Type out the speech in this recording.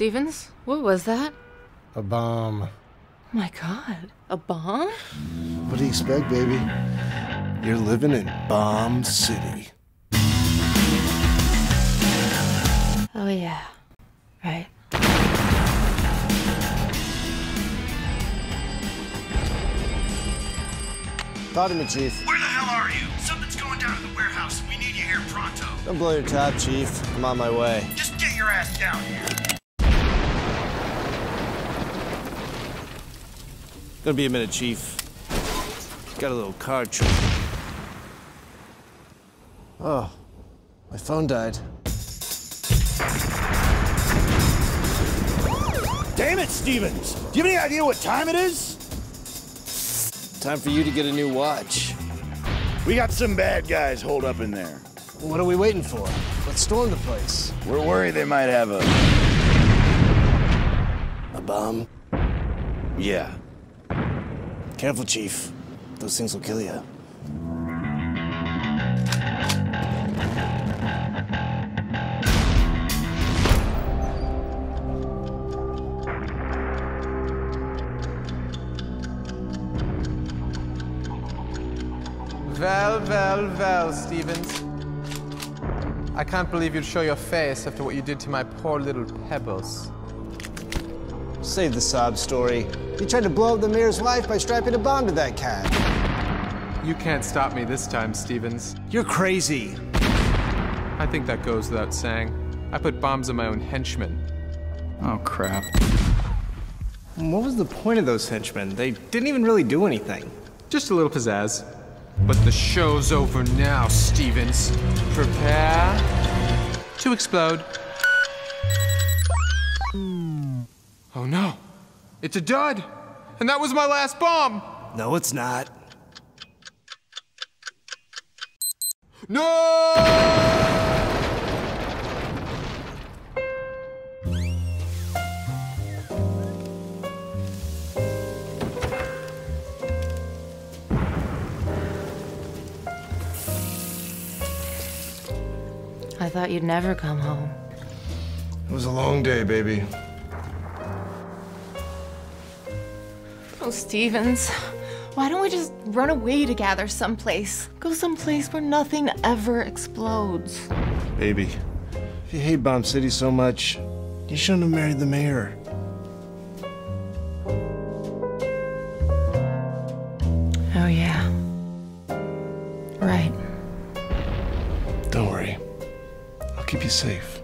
Stevens, what was that? A bomb. My God, a bomb? What do you expect, baby? You're living in Bomb City. Oh yeah, right. Caught him, Chief. Where the hell are you? Something's going down at the warehouse. We need you here pronto. Don't blow your top, Chief. I'm on my way. Just get your ass down here. Gonna be a minute, Chief. Got a little car trip. Oh, my phone died. Damn it, Stevens! Do you have any idea what time it is? Time for you to get a new watch. We got some bad guys holed up in there. What are we waiting for? Let's storm the place. We're worried they might have a bomb? Yeah. Careful, Chief. Those things will kill you. Well, Stevens. I can't believe you'd show your face after what you did to my poor little Pebbles. Save the sob story. You tried to blow up the mayor's wife by strapping a bomb to that cat. You can't stop me this time, Stevens. You're crazy. I think that goes without saying. I put bombs on my own henchmen. Oh, crap. What was the point of those henchmen? They didn't even really do anything. Just a little pizzazz. But the show's over now, Stevens. Prepare to explode. Oh no, it's a dud! And that was my last bomb! No, it's not. No! I thought you'd never come home. It was a long day, baby. Oh, Stevens, why don't we just run away together someplace? Go someplace where nothing ever explodes. Baby, if you hate Bomb City so much, you shouldn't have married the mayor. Oh, yeah. Right. Don't worry. Keep you safe.